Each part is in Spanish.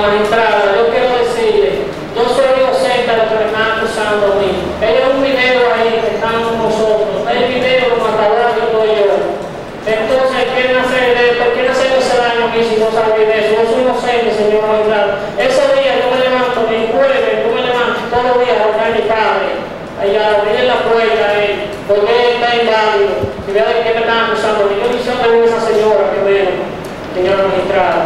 Magistrada, yo quiero decirle, yo soy docente de los hermanos San Domingo. Hay un video ahí que están con nosotros, hay video como acabó que estoy yo. Entonces, ¿quieren hacer esto? ¿Quieren hacer ese daño aquí si no saben de eso? Yo soy docente, señor magistrado. Ese día yo me levanto, me jueves, yo me levanto todos los días a buscar a mi padre. Allá, en la puerta, porque él está inválido. Si vean que me están acusando, yo hice también esa señora que veo, señora magistrada.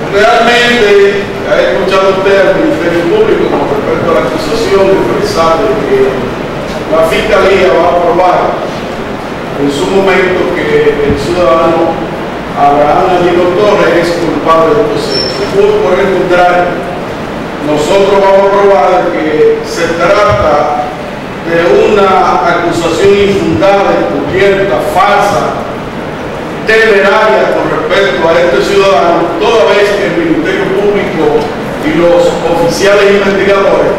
Realmente, ha escuchado usted al Ministerio Público con respecto a la acusación de que la Fiscalía va a probar en su momento que el ciudadano Abraham Gildo Torres es culpable de estos hechos. Por el contrario, nosotros vamos a probar que se trata de una acusación infundada, encubierta, falsa, temeraria con respecto a este ciudadano, toda vez que el Ministerio Público y los oficiales investigadores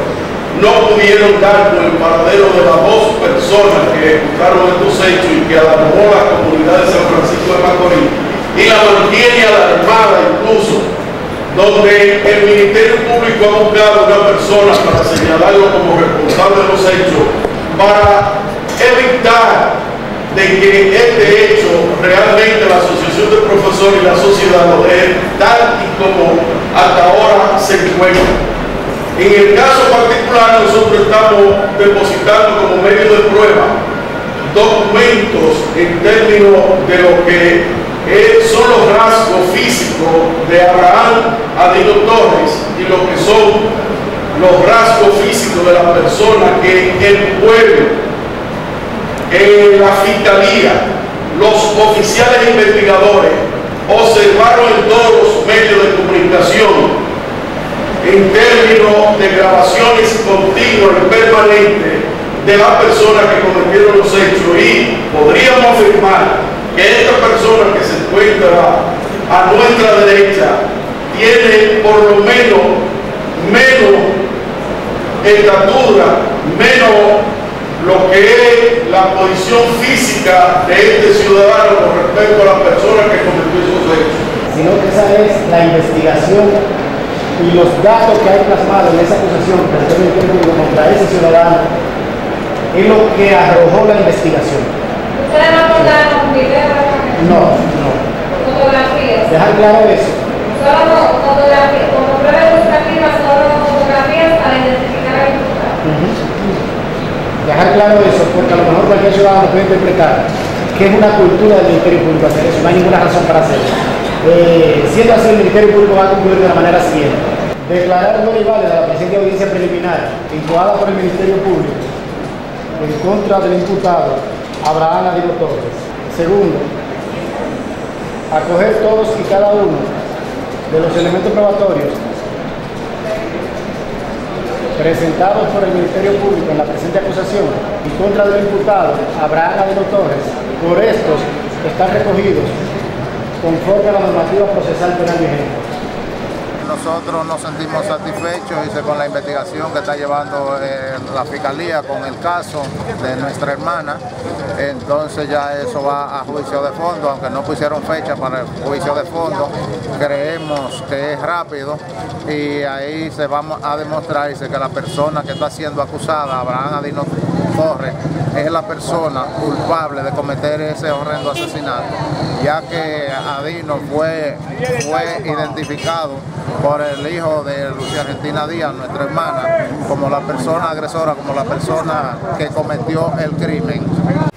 no pudieron dar con el paradero de las dos personas que ejecutaron estos hechos y que alarmó la comunidad de San Francisco de Macorís y la mantiene alarmada, incluso donde el Ministerio Público ha buscado a una persona para señalarlo como responsable de los hechos, para evitar de que este hecho realmente la asociación de profesores y la sociedad lo dé tal y como hasta ahora se encuentra. En el caso particular nosotros estamos depositando como medio de prueba documentos en términos de lo que son los rasgos físicos de Abraham Adino Torres y lo que son los rasgos físicos de la persona que el pueblo, la Fiscalía, los oficiales investigadores observaron en todos los medios de comunicación en términos de grabaciones continuas y permanentes de las personas que cometieron los hechos, y podríamos afirmar que esta persona que se encuentra a nuestra derecha tiene por lo menos estatura, menos lo que es la posición física de este ciudadano con respecto a la persona que cometió esos hechos. Sino que esa es la investigación y los datos que hay plasmados en esa acusación contra ese ciudadano es lo que arrojó la investigación. ¿Ustedes no acordaron un video? No, no. ¿Fotografías? Dejar claro eso. Solo fotografías, como prueba ilustrativa, solo fotografías para identificar al imputado. Dejar claro eso, porque a lo mejor cualquier ciudadano puede interpretar que es una cultura del Ministerio Público hacer eso, no hay ninguna razón para hacerlo. Siendo así, el Ministerio Público va a concluir de la manera siguiente: declarar no válida a la presente audiencia preliminar incoada por el Ministerio Público en contra del imputado Abraham Adino Torres. Segundo, acoger todos y cada uno de los elementos probatorios presentados por el Ministerio Público en la presente acusación en contra del imputado Abraham Adino Torres, por estos están recogidos conforme a la normativa procesal penal vigente. Nosotros nos sentimos satisfechos con la investigación que está llevando la Fiscalía con el caso de nuestra hermana. Entonces ya eso va a juicio de fondo, aunque no pusieron fecha para el juicio de fondo, creemos que es rápido y ahí se va a demostrarse que la persona que está siendo acusada, Abraham Adino Torres, es la persona culpable de cometer ese horrendo asesinato, ya que Adino fue identificado por el hijo de Lucía Argentina Díaz, nuestra hermana, como la persona agresora, como la persona que cometió el crimen.